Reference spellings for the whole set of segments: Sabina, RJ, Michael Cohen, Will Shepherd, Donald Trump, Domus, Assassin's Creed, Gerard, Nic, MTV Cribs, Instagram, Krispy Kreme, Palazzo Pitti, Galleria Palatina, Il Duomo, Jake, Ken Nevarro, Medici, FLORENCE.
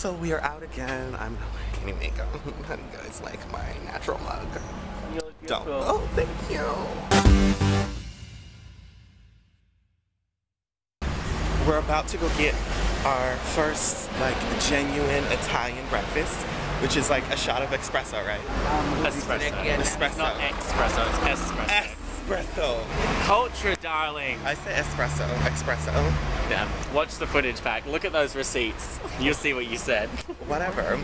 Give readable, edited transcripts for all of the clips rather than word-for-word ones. So we are out again. I'm not wearing any makeup. You guys like my natural mug. You look beautiful. Oh, thank you. We're about to go get our first like genuine Italian breakfast, which is like a shot of espresso, right? Espresso. Espresso. Not espresso, it's espresso. Espresso. Culture, darling. I said espresso. Espresso. Yeah. Watch the footage back. Look at those receipts. You'll see what you said. Whatever.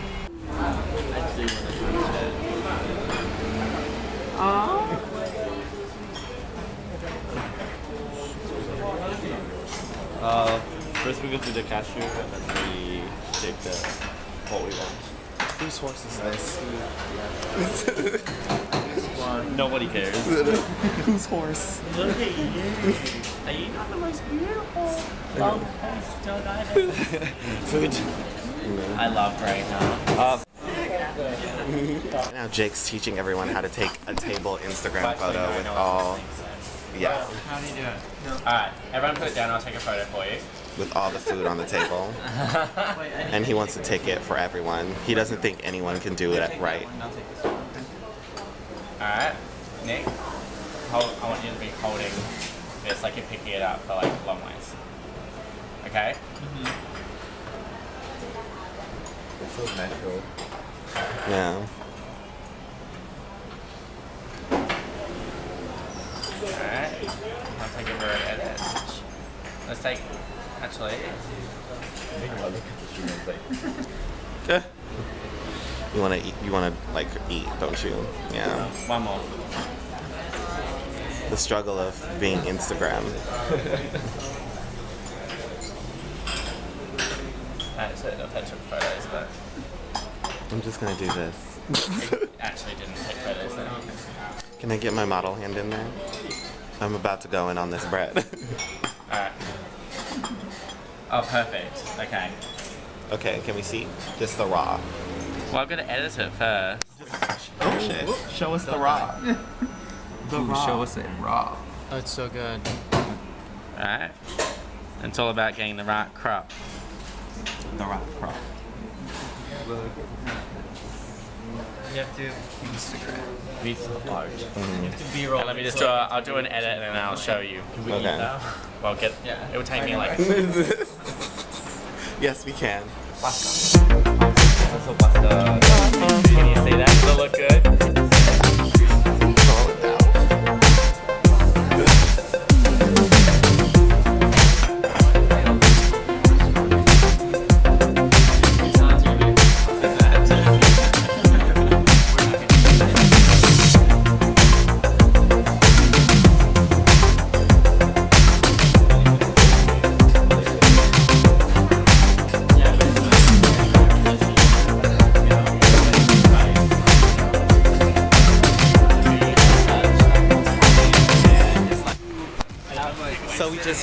First we go to the cashier and then we take the what we want. Whose horse is this? Nobody cares. Who's horse? Look at you. Are you not the most beautiful? Food. I love right now. Now Jake's teaching everyone how to take a table Instagram photo with all. Yeah. How do you do it? No. All right, everyone put it down. I'll take a photo for you. With all the food on the table, and he wants to take it for everyone. He doesn't think anyone can do it right. Alright, Nick, I want you to be holding this like you're picking it up for like long ways. Okay? Mm-hmm. It feels natural. Yeah. Alright, I'll take a word at it. Let's take, actually. Yeah. You wanna eat, don't you? Yeah. One more. The struggle of being Instagram. Actually, I took photos, but I'm just gonna do this. Actually, didn't take photos then. Can I get my model hand in there? I'm about to go in on this bread. Alright. Oh, perfect. Okay. Okay, can we see? Just the raw. Well, I'm going to edit it first. Oh, shit. Show us the raw. Show us it raw. Oh, it's so good. Alright. It's all about getting the right crop. The right crop. You have to Instagram. It's large. Mm. You have to be raw. Let me just do I'll do an edit and then I'll show you. Can we eat that? Well, yeah. It will take me like... Yes, we can. Let's go. So can you see that? Does it look good?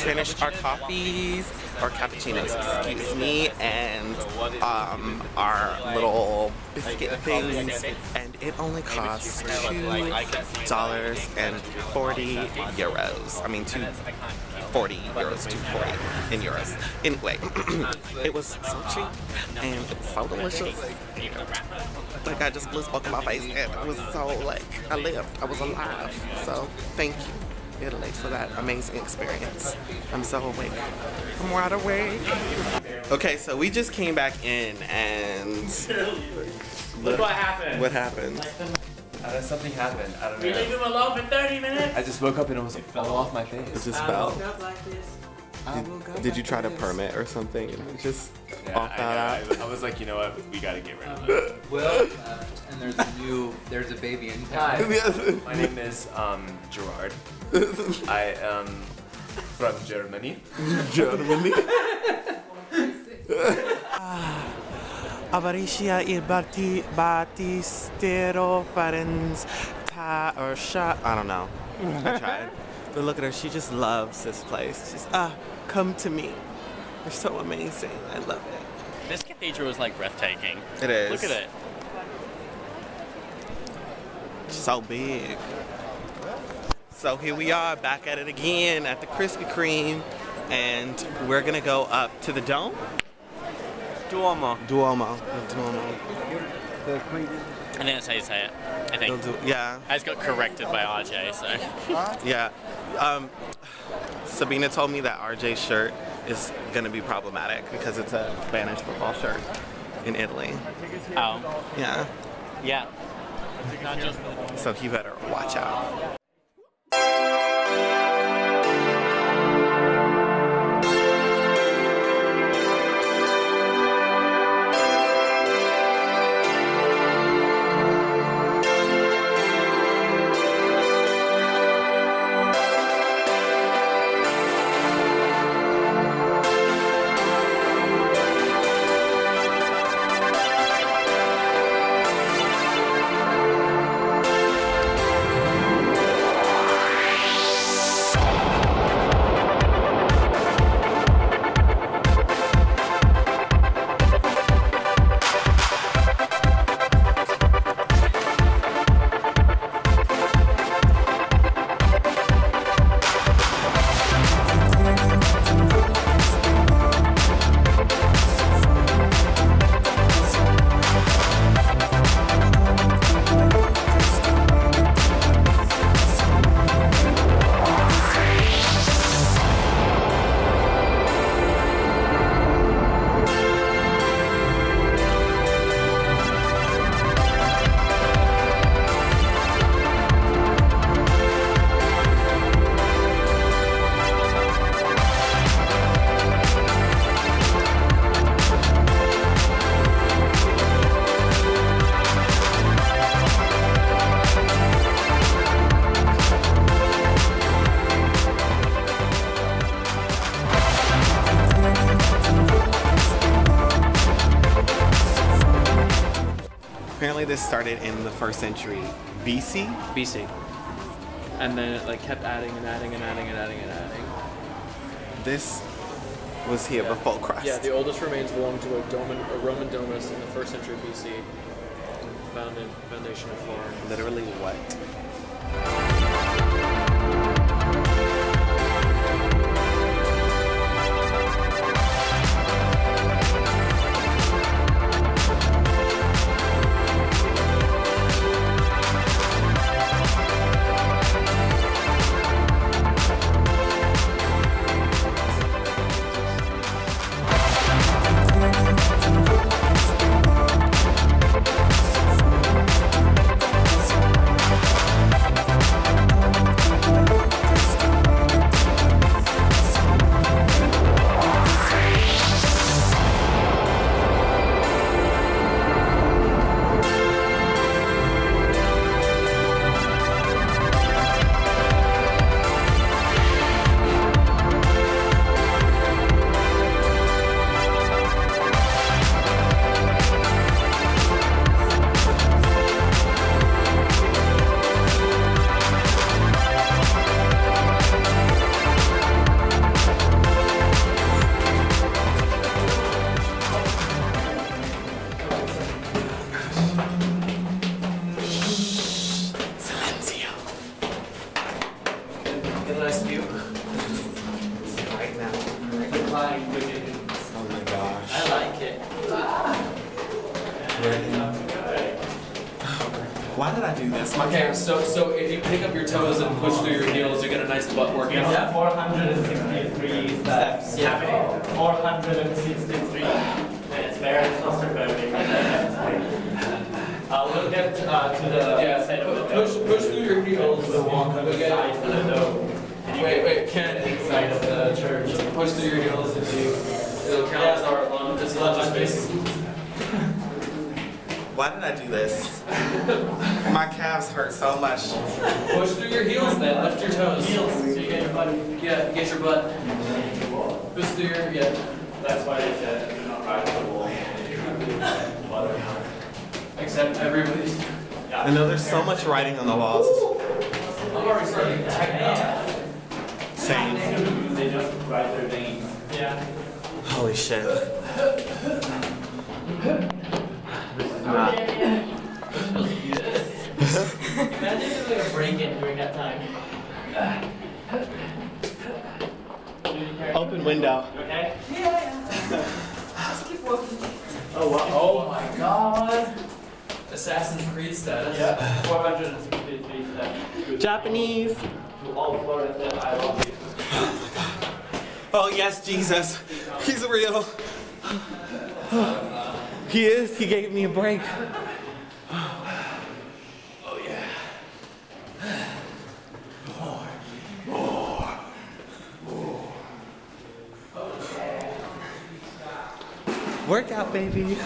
Finished our coffees, or cappuccinos, excuse me, and our little biscuit things, and it only costs $2.40. I mean, 240 euros, 240 in euros. Anyway, it was so cheap and so delicious. Like, I just blew smoke in my face, and it was so like I lived, I was alive. So thank you, Italy, for that amazing experience. I'm so awake. I'm wide awake. Okay, so we just came back in and... Look what happened. What happened? Something happened. I don't know. You leave him alone for 30 minutes? I just woke up and it fell off my face. It just fell. I woke up like this. Did you try to permit or something? It just off that. I was like, you know what? We gotta get rid of it. Will left, and there's a baby in town. My name is Gerard. I am from Germany. Germany. Avaricia il Battistero Farens Ta or Sha. I don't know. I tried. But look at her, she just loves this place. She's, come to me. They're so amazing. I love it. This cathedral is like breathtaking. It is. Look at it. So big. So here we are, back at it again at the Krispy Kreme. And we're gonna go up to the dome. Duomo. Duomo. Duomo. I think that's how you say it. I think. Yeah. I just got corrected by RJ, so. Yeah. Sabina told me that RJ's shirt is going to be problematic because it's a Spanish football shirt in Italy. Oh. Yeah. Yeah. Not just football. So he better watch out. This started in the 1st century BC. BC. And then it like kept adding and adding and adding and adding and adding. This was here before Christ. Yeah, the oldest remains belong to a Roman domus in the 1st century BC. Founded foundation of Florence. Literally what? Okay, so if you pick up your toes and push through your heels, you get a nice butt workout. Yeah, 463 steps. Yeah. 463. It's very claustrophobic. We'll get to the side of the push through your heels. Wait, Ken, inside of the church. Push through your heels if you. It'll count as our lung. It's lunge space. Why did I do this? My calves hurt so much. Push through your heels then, lift your toes. Heels, so you get your butt. Yeah, get your butt. Push through your, yeah. That's why they said you're not practicable. Except everybody's. Yeah. I know there's so much writing on the walls. I'm already starting to tighten up. Same. They just ride their veins. Yeah. Holy shit. Imagine if we were breaking during that time. Open window. You okay? Yeah. Just keep walking. Oh my god. Assassin's Creed status. Yeah. 463 status. Japanese. To all Florence, I love you. Oh yes, Jesus. He's real. He is. He gave me a break. Oh yeah. More. More. More. Okay. Workout, baby.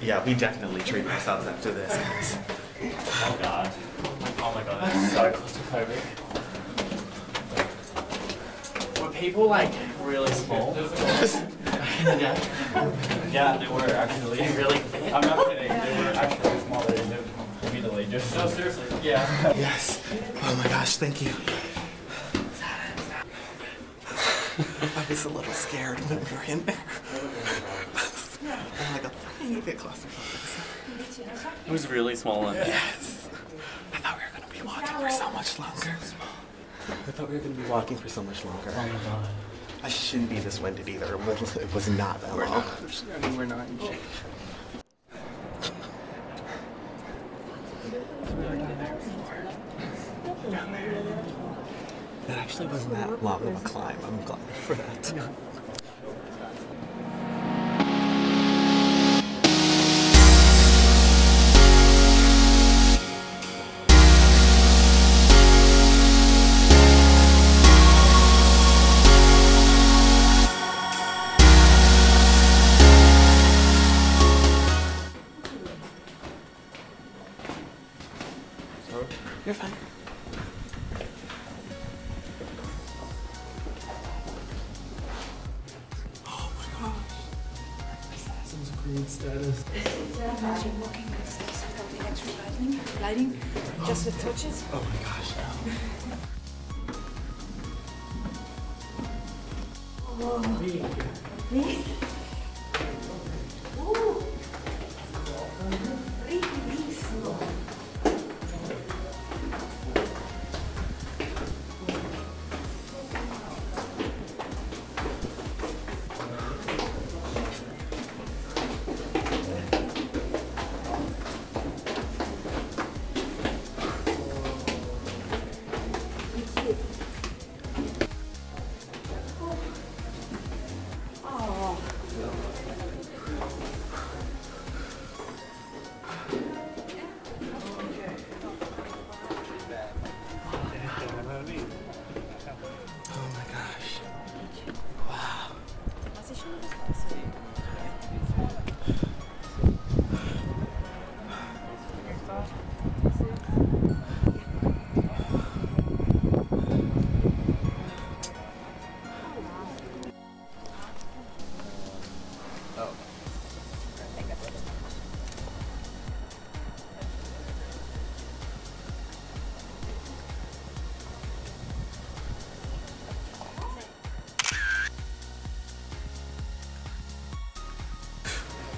Yeah, we definitely treat ourselves after this, guys. Oh god. Oh my god, that's so claustrophobic. Were people like really small? Yeah. Yeah, they were actually. Really? I'm not kidding. They were actually smaller than immediately. Just no, seriously. Yeah. Yes. Oh my gosh, thank you. I was a little scared when we were in there. I'm like, I need to get claustrophobic. It was really small in there. Yes. I thought we were going to be walking for so much longer. I thought we were going to be walking for so much longer. Oh my god. I shouldn't be this winded either. It was not that long. I mean, we're not in shape. That actually wasn't that long of a climb. I'm glad for that. You're fine. Oh my gosh. Assassin's Creed status. Imagine walking like this without the actual lighting, just with torches. Oh my gosh. Oh. Me?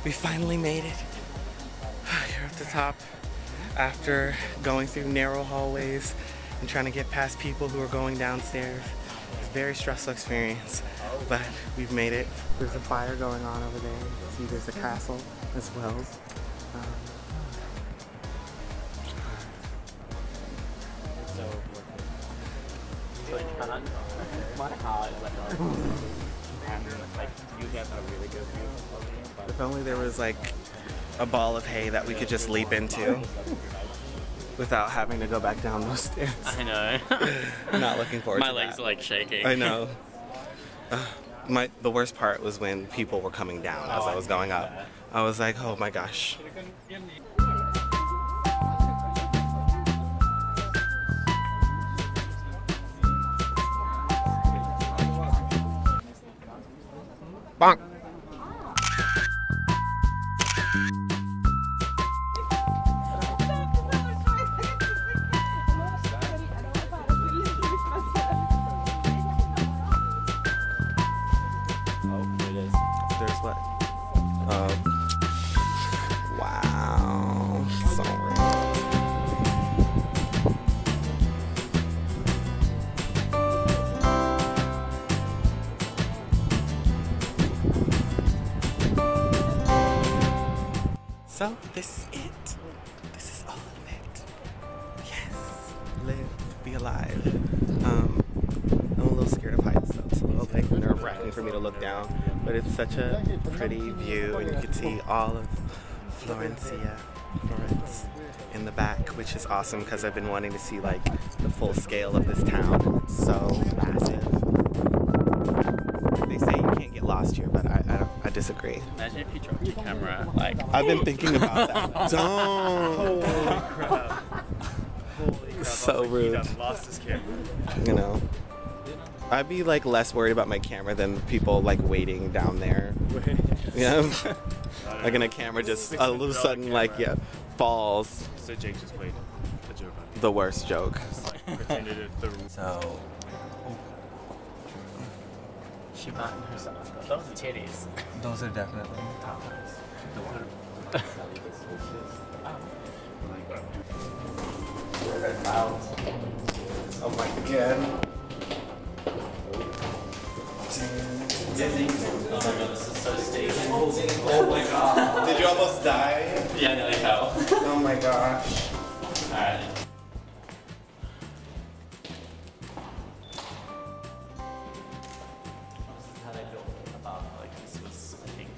We finally made it. Here at the top, after going through narrow hallways and trying to get past people who are going downstairs. It's a very stressful experience, but we've made it. There's a fire going on over there. See, there's a castle as well. If only there was like a ball of hay that we could just leap into without having to go back down those stairs. I know. Not looking forward to that. My legs are like shaking. I know. The worst part was when people were coming down as I was going up. I was like, oh my gosh. Bonk. So this is it. This is all of it. Yes. Live, be alive. I'm a little scared of heights, so it's a little like nerve-wracking for me to look down. But it's such a pretty view, and you can see all of Florence in the back, which is awesome because I've been wanting to see like the full scale of this town. It's so massive. They say you can't get lost here, but I disagree. Imagine if you dropped your camera. Like I've been thinking about that. Don't. Holy crap! Holy crap! So rude. He lost his camera. You know. I'd be like less worried about my camera than people like waiting down there. Yeah. Like in a camera just all of a sudden camera. Like yeah falls. So Jake just played a joke on me. The worst joke. Just, like, pretended it through. So she buttoned herself. Those are titties. Those are definitely top ones. The one. Oh my god. Dizzy. Oh my god, this is so staged. Oh my god. Did you almost die? Yeah, nearly fell. Oh my gosh. Alright. This is how they built the bar. Like, this was, I think,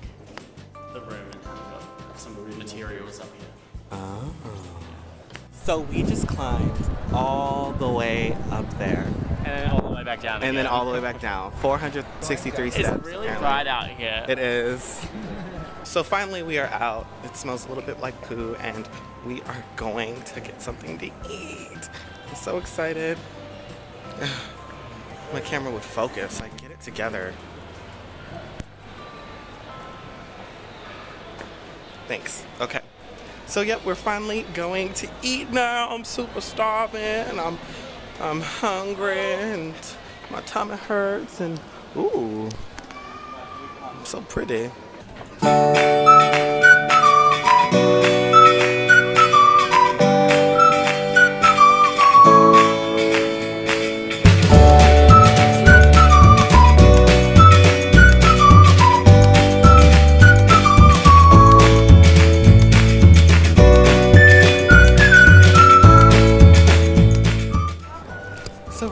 the room, and how we got some room materials up here. Oh. So we just climbed all the way up there. And then all the way back down. And then all the way back down. 463 steps. It's really bright out here. It is. So finally we are out. It smells a little bit like poo, and we are going to get something to eat. I'm so excited. My camera would focus. Like, get it together. Thanks. Okay. So yep, we're finally going to eat now. I'm super starving, and I'm hungry, and my tummy hurts, and ooh, I'm so pretty.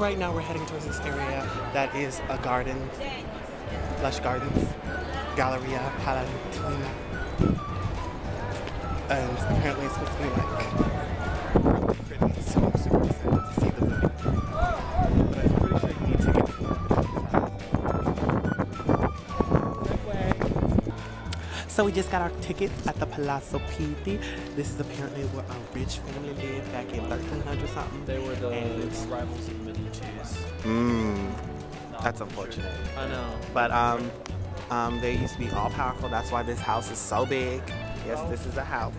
Right now we're heading towards this area that is a garden, lush gardens, Galleria Palatina, and apparently it's supposed to be like really pretty, so I'm super excited to see the movie, but I'm pretty sure I need to get to it. So we just got our tickets at the Palazzo Pitti. This is apparently where a rich family lived back in 1300 something. They were the rivals in the that's unfortunate. I know. But they used to be all powerful. That's why this house is so big. Yes, this is a house.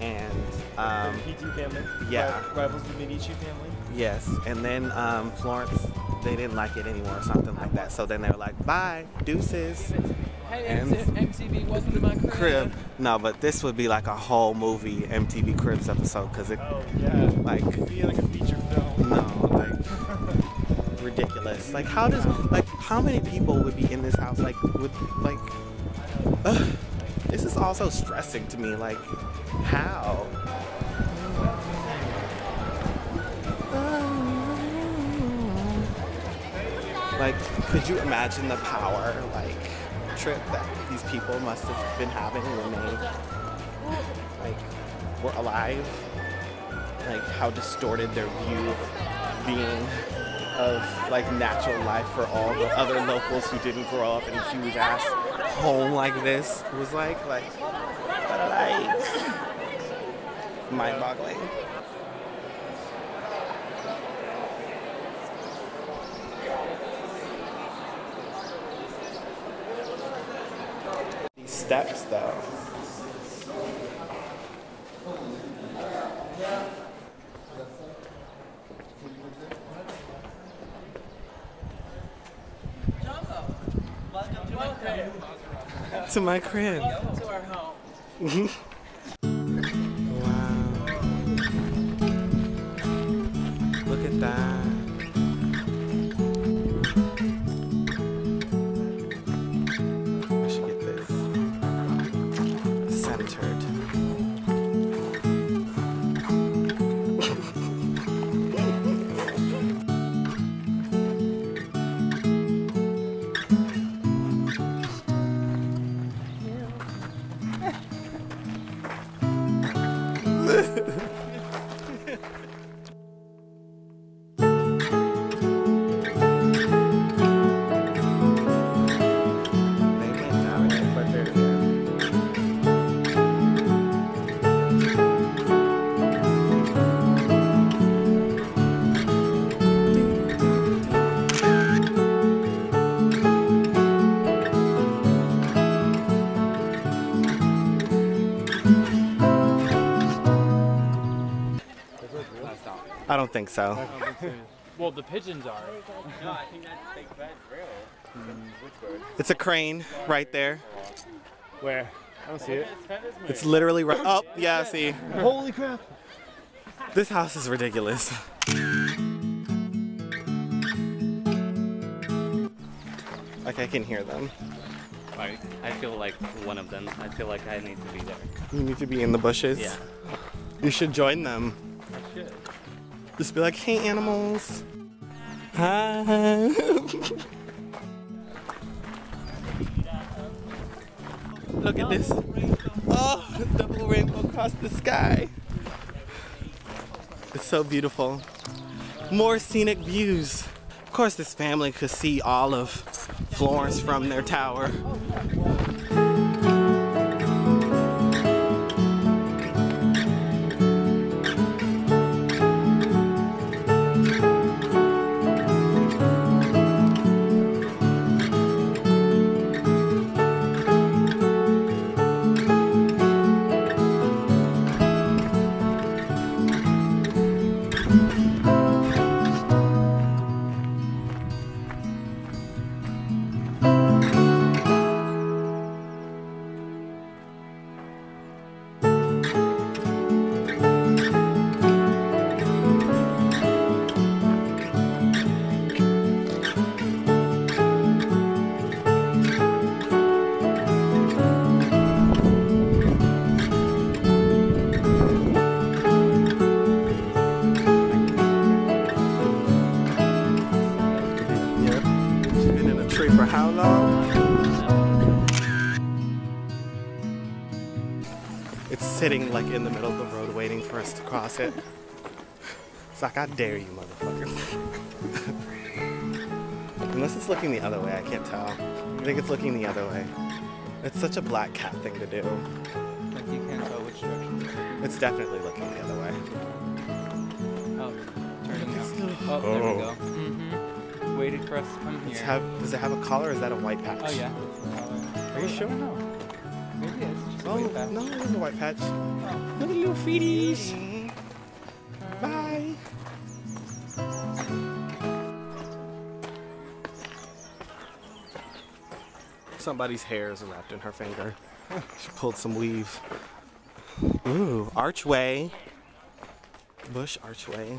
And the Pitti family. Yeah. Rivals the Medici family. Yes. And then Florence, they didn't like it anymore or something like that. So then they were like, bye, deuces. Hey, MTV, welcome to my crib. No, but this would be like a whole movie MTV Cribs episode because it, like, it'd be like a feature film. No, like ridiculous. Like, how does, like, how many people would be in this house? Like, would, like, this is also stressing to me. Like, how? Like, could you imagine the power? Like. Trip that these people must have been having when they like were alive, like how distorted their view of being of like natural life for all the other locals who didn't grow up in a huge ass home like this was like mind-boggling. Steps though. Jumbo, welcome to my crib. To my crib. Welcome to our home. Wow. Look at that. Centered. I don't think so. Well, the pigeons are. No, I think that's big bird, really. Which bird? It's a crane right there. Where? I don't see it. It's literally right. Oh, yeah, I see. Holy crap. This house is ridiculous. Like, I can hear them. Like, I feel like one of them. I feel like I need to be there. You need to be in the bushes? Yeah. You should join them. I should. Just be like, hey, animals. Hi. Look at this. Oh, the double rainbow across the sky. It's so beautiful. More scenic views. Of course, this family could see all of Florence from their tower. Sitting like in the middle of the road waiting for us to cross it. It's like, I dare you, motherfucker. Unless it's looking the other way, I can't tell. I think it's looking the other way. It's such a black cat thing to do. Like, you can't tell which direction. It's definitely looking the other way. Oh, turning out. Oh, there we go. Mm-hmm. Waited for us to come here. Does it have a collar or is that a white patch? Oh, yeah. Are you sure? I don't know. Maybe it's just a white patch. No, it is a white patch. Oh. Look at you, feeties. Bye. Somebody's hair is wrapped in her finger. She pulled some weave. Ooh, archway. Bush archway.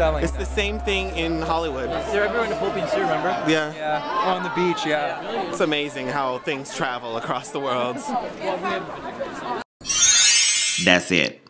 selling. It's the same thing in Hollywood. They're everywhere in the Philippines too, remember? Yeah. Yeah. On the beach, yeah. It's amazing how things travel across the world. That's it.